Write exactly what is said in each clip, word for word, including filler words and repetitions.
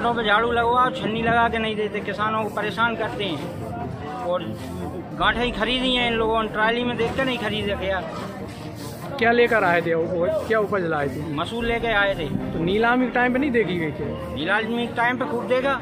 टमाटरों पे झाड़ू लगवाओ, छन्नी लगा के नहीं देते, किसानों को परेशान करते हैं। और गांठे ही खरीदी हैं इन लोगों ने, ट्राली में देख के नहीं खरीदे। क्या क्या लेकर आए थे वो, क्या उपज लाए थे? मसूर लेके आए थे। तो नीलामी के टाइम पे नहीं देखी गई थी? नीलामी के टाइम पे खूब देगा,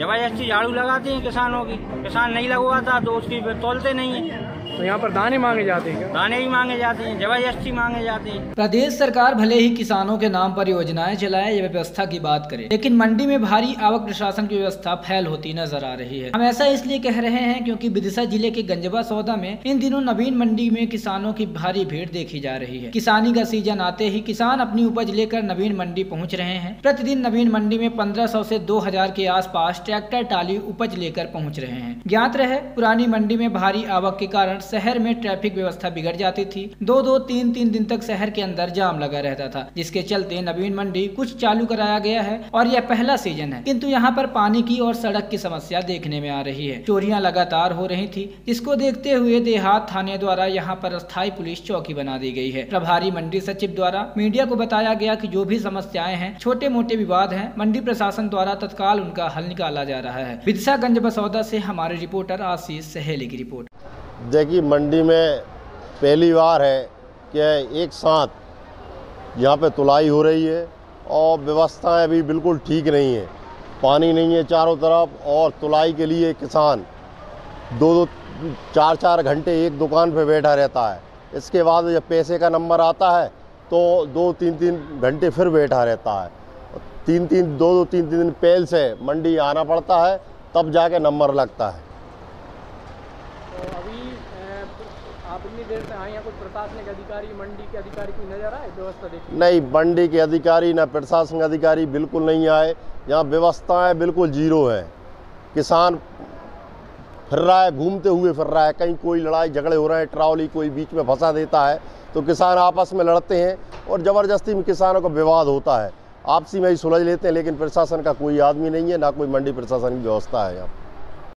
जबरदस्ती झाड़ू लगाते हैं किसानों की। किसान नहीं लगवाता तो उसकी तोलते नहीं है। तो यहाँ पर दाने मांगे जाते हैं, दाने ही मांगे जाते हैं, जबरदस्ती मांगे जाते हैं। प्रदेश सरकार भले ही किसानों के नाम पर योजनाएं चलाए या व्यवस्था की बात करे, लेकिन मंडी में भारी आवक प्रशासन की व्यवस्था फैल होती नजर आ रही है। हम ऐसा इसलिए कह रहे हैं क्योंकि विदिशा जिले के गंज बासौदा में इन दिनों नवीन मंडी में किसानों की भारी भीड़ देखी जा रही है। किसानी का सीजन आते ही किसान अपनी उपज लेकर नवीन मंडी पहुँच रहे हैं। प्रतिदिन नवीन मंडी में पंद्रह सौ से दो हजार के आस पास ट्रैक्टर टाली उपज लेकर पहुँच रहे हैं। ज्ञात रहे, पुरानी मंडी में भारी आवक के कारण शहर में ट्रैफिक व्यवस्था बिगड़ जाती थी। दो दो तीन तीन दिन तक शहर के अंदर जाम लगा रहता था, जिसके चलते नवीन मंडी कुछ चालू कराया गया है और यह पहला सीजन है, किंतु यहाँ पर पानी की और सड़क की समस्या देखने में आ रही है। चोरियां लगातार हो रही थी, जिसको देखते हुए देहात थाने द्वारा यहाँ पर अस्थायी पुलिस चौकी बना दी गई है। प्रभारी मंडी सचिव द्वारा मीडिया को बताया गया कि जो भी समस्याएं हैं, छोटे मोटे विवाद हैं, मंडी प्रशासन द्वारा तत्काल उनका हल निकाला जा रहा है। विदिशा गंज बसौदा से हमारे रिपोर्टर आशीष सहेली की रिपोर्ट। जबकि मंडी में पहली बार है कि एक साथ यहाँ पे तुलाई हो रही है और व्यवस्थाएं भी बिल्कुल ठीक नहीं है। पानी नहीं है चारों तरफ और तुलाई के लिए किसान दो दो चार चार घंटे एक दुकान पे बैठा रहता है। इसके बाद जब पैसे का नंबर आता है तो दो तीन तीन घंटे फिर बैठा रहता है। तीन तीन दो दो तीन तीन दिन पहले से मंडी आना पड़ता है, तब जाके नंबर लगता है। इतनी देर से यहाँ कोई प्रशासनिक अधिकारी, मंडी के अधिकारी कोई नजर आए व्यवस्था देखने? नहीं, मंडी के अधिकारी ना प्रशासनिक अधिकारी बिल्कुल नहीं आए। यहाँ व्यवस्थाएं बिल्कुल जीरो है। किसान फिर रहा है, घूमते हुए फिर रहा है, कहीं कोई लड़ाई झगड़े हो रहे हैं, ट्रावली कोई बीच में फंसा देता है तो किसान आपस में लड़ते हैं और ज़बरदस्ती में किसानों का विवाद होता है, आपसी में ही सुलझ लेते हैं। लेकिन प्रशासन का कोई आदमी नहीं है, ना कोई मंडी प्रशासन की व्यवस्था है यहाँ।